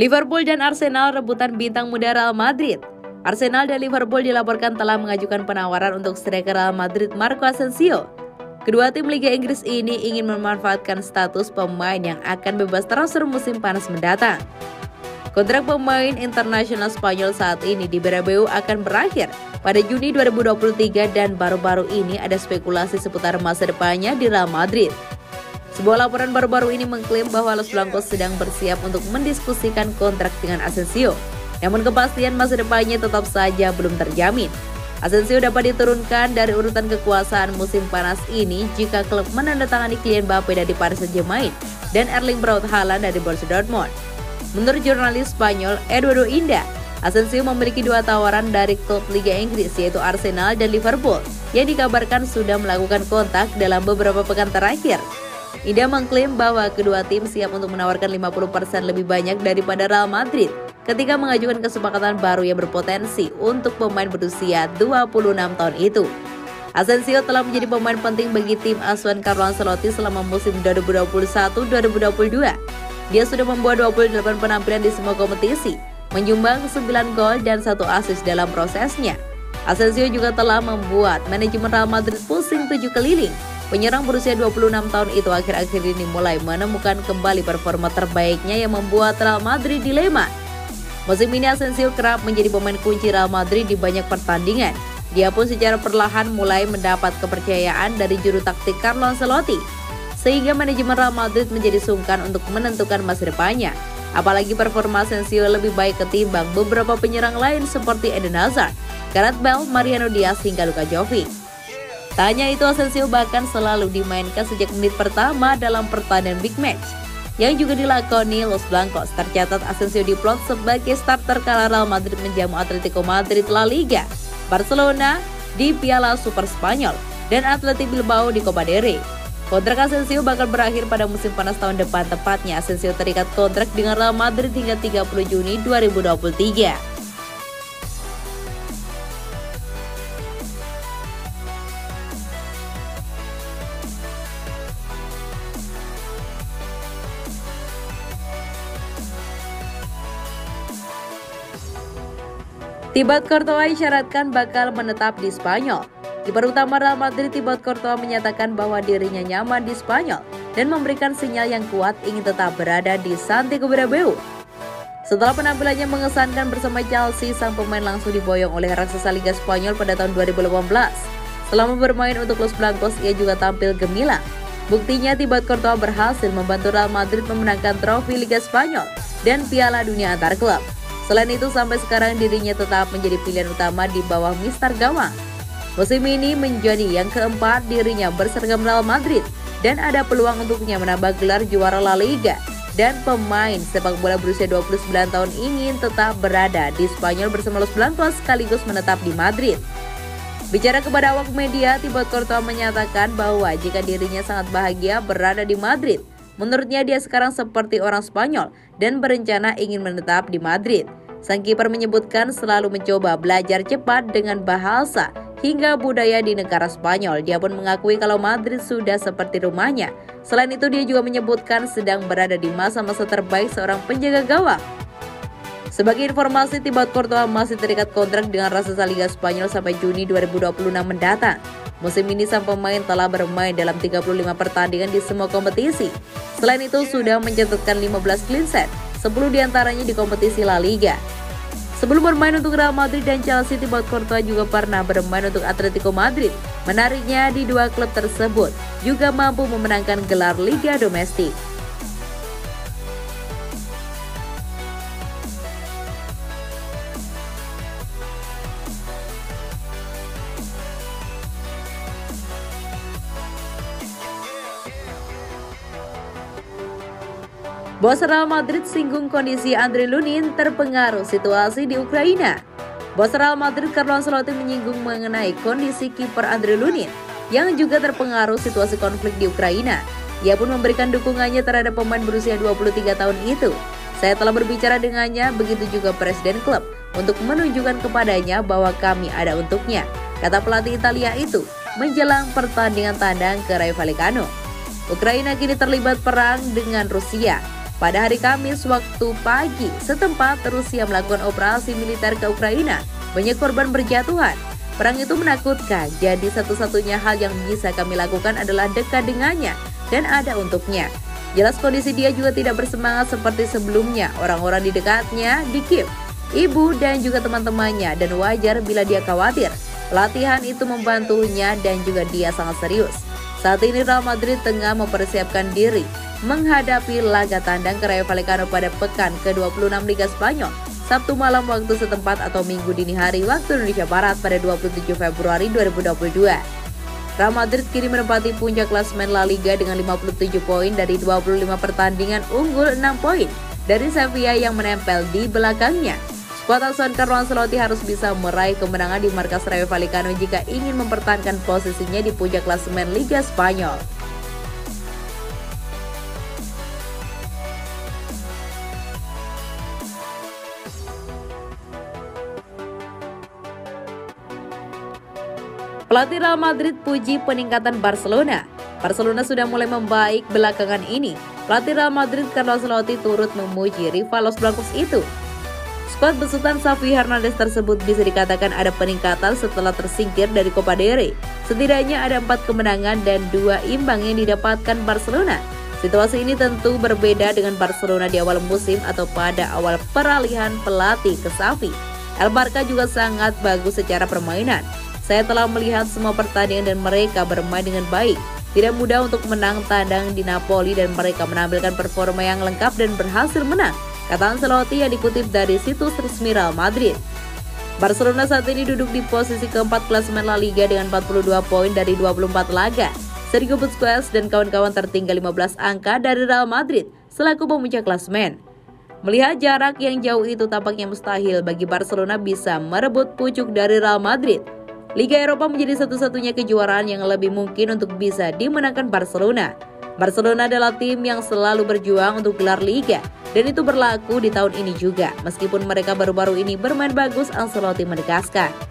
Liverpool dan Arsenal rebutan bintang muda Real Madrid. Arsenal dan Liverpool dilaporkan telah mengajukan penawaran untuk striker Real Madrid Marco Asensio. Kedua tim Liga Inggris ini ingin memanfaatkan status pemain yang akan bebas transfer musim panas mendatang. Kontrak pemain internasional Spanyol saat ini di Bernabeu akan berakhir pada Juni 2023 dan baru-baru ini ada spekulasi seputar masa depannya di Real Madrid. Sebuah laporan baru-baru ini mengklaim bahwa Los Blancos sedang bersiap untuk mendiskusikan kontrak dengan Asensio. Namun kepastian masa depannya tetap saja belum terjamin. Asensio dapat diturunkan dari urutan kekuasaan musim panas ini jika klub menandatangani Kylian Mbappe dari Paris Saint-Germain dan Erling Braut Haaland dari Borussia Dortmund. Menurut jurnalis Spanyol Eduardo Inda, Asensio memiliki dua tawaran dari klub Liga Inggris yaitu Arsenal dan Liverpool yang dikabarkan sudah melakukan kontak dalam beberapa pekan terakhir. Inda mengklaim bahwa kedua tim siap untuk menawarkan 50% lebih banyak daripada Real Madrid ketika mengajukan kesepakatan baru yang berpotensi untuk pemain berusia 26 tahun itu. Asensio telah menjadi pemain penting bagi tim asuhan Carlo Ancelotti selama musim 2021-2022. Dia sudah membuat 28 penampilan di semua kompetisi, menyumbang 9 gol dan 1 assist dalam prosesnya. Asensio juga telah membuat manajemen Real Madrid pusing 7 keliling. Penyerang berusia 26 tahun itu akhir-akhir ini mulai menemukan kembali performa terbaiknya yang membuat Real Madrid dilema. Musim ini Asensio kerap menjadi pemain kunci Real Madrid di banyak pertandingan. Dia pun secara perlahan mulai mendapat kepercayaan dari juru taktik Carlo Ancelotti, sehingga manajemen Real Madrid menjadi sungkan untuk menentukan masa depannya. Apalagi performa Asensio lebih baik ketimbang beberapa penyerang lain seperti Eden Hazard, Gareth Bell, Mariano Diaz, hingga Luka Jovic. Tak hanya itu, Asensio bahkan selalu dimainkan sejak menit pertama dalam pertandingan big match, yang juga dilakoni Los Blancos. Tercatat Asensio diplot sebagai starter kala Real Madrid menjamu Atletico Madrid La Liga, Barcelona di Piala Super Spanyol, dan Atletico Bilbao di Copa del Rey. Kontrak Asensio bakal berakhir pada musim panas tahun depan, tepatnya Asensio terikat kontrak dengan Real Madrid hingga 30 Juni 2023. Thibaut Courtois disyaratkan bakal menetap di Spanyol. Kiper utama Real Madrid Thibaut Courtois menyatakan bahwa dirinya nyaman di Spanyol dan memberikan sinyal yang kuat ingin tetap berada di Santiago Bernabeu. Setelah penampilannya mengesankan bersama Chelsea, sang pemain langsung diboyong oleh raksasa Liga Spanyol pada tahun 2018. Selama bermain untuk Los Blancos, ia juga tampil gemilang. Buktinya Thibaut Courtois berhasil membantu Real Madrid memenangkan trofi Liga Spanyol dan Piala Dunia Antar Klub. Selain itu, sampai sekarang dirinya tetap menjadi pilihan utama di bawah Mister Gawang. Musim ini menjadi yang keempat dirinya berseragam Real Madrid dan ada peluang untuknya menambah gelar juara La Liga, dan pemain sepak bola berusia 29 tahun ingin tetap berada di Spanyol bersama Los Blancos sekaligus menetap di Madrid. Bicara kepada awak media, Thibaut Courtois menyatakan bahwa jika dirinya sangat bahagia berada di Madrid. Menurutnya dia sekarang seperti orang Spanyol dan berencana ingin menetap di Madrid. Sang kiper menyebutkan selalu mencoba belajar cepat dengan bahasa hingga budaya di negara Spanyol. Dia pun mengakui kalau Madrid sudah seperti rumahnya. Selain itu, dia juga menyebutkan sedang berada di masa-masa terbaik seorang penjaga gawang. Sebagai informasi, Thibaut Courtois masih terikat kontrak dengan raksasa Liga Spanyol sampai Juni 2026 mendatang. Musim ini sang pemain telah bermain dalam 35 pertandingan di semua kompetisi. Selain itu, sudah mencatatkan 15 clean sheet, 10 diantaranya di kompetisi La Liga. Sebelum bermain untuk Real Madrid dan Chelsea, Thibaut Courtois juga pernah bermain untuk Atletico Madrid. Menariknya, di dua klub tersebut juga mampu memenangkan gelar Liga Domestik. Bos Real Madrid singgung kondisi Andriy Lunin terpengaruh situasi di Ukraina. Bos Real Madrid Carlo Ancelotti menyinggung mengenai kondisi kiper Andriy Lunin yang juga terpengaruh situasi konflik di Ukraina. Ia pun memberikan dukungannya terhadap pemain berusia 23 tahun itu. Saya telah berbicara dengannya, begitu juga presiden klub, untuk menunjukkan kepadanya bahwa kami ada untuknya, kata pelatih Italia itu menjelang pertandingan tandang ke Rayo Vallecano. Ukraina kini terlibat perang dengan Rusia. Pada hari Kamis waktu pagi, setempat Rusia melakukan operasi militer ke Ukraina, banyak korban berjatuhan. Perang itu menakutkan, jadi satu-satunya hal yang bisa kami lakukan adalah dekat dengannya dan ada untuknya. Jelas kondisi dia juga tidak bersemangat seperti sebelumnya, orang-orang di dekatnya di Kiev, ibu dan juga teman-temannya, dan wajar bila dia khawatir. Latihan itu membantunya dan juga dia sangat serius. Saat ini Real Madrid tengah mempersiapkan diri menghadapi laga tandang ke Rayo Vallecano pada pekan ke-26 Liga Spanyol, Sabtu malam waktu setempat atau Minggu dini hari waktu Indonesia Barat pada 27 Februari 2022. Real Madrid kini menempati puncak klasemen La Liga dengan 57 poin dari 25 pertandingan, unggul 6 poin dari Sevilla yang menempel di belakangnya. Skuad asuhan Carlo Ancelotti harus bisa meraih kemenangan di markas Rayo Vallecano jika ingin mempertahankan posisinya di puncak klasemen Liga Spanyol. Pelatih Real Madrid puji peningkatan Barcelona. Barcelona sudah mulai membaik belakangan ini. Pelatih Real Madrid Carlo Ancelotti turut memuji rival Los Blancos itu. Skuad besutan Xavi Hernandez tersebut bisa dikatakan ada peningkatan setelah tersingkir dari Copa del Rey. Setidaknya ada 4 kemenangan dan 2 imbang yang didapatkan Barcelona. Situasi ini tentu berbeda dengan Barcelona di awal musim atau pada awal peralihan pelatih ke Xavi. El Barca juga sangat bagus secara permainan. Saya telah melihat semua pertandingan dan mereka bermain dengan baik. Tidak mudah untuk menang tandang di Napoli dan mereka menampilkan performa yang lengkap dan berhasil menang, kata Ancelotti yang dikutip dari situs resmi Real Madrid. Barcelona saat ini duduk di posisi keempat klasemen La Liga dengan 42 poin dari 24 laga. Sergio Busquets dan kawan-kawan tertinggal 15 angka dari Real Madrid selaku pemuncak klasemen. Melihat jarak yang jauh itu tampaknya mustahil bagi Barcelona bisa merebut pucuk dari Real Madrid. Liga Eropa menjadi satu-satunya kejuaraan yang lebih mungkin untuk bisa dimenangkan Barcelona. Barcelona adalah tim yang selalu berjuang untuk gelar Liga, dan itu berlaku di tahun ini juga. Meskipun mereka baru-baru ini bermain bagus, Ancelotti menegaskan.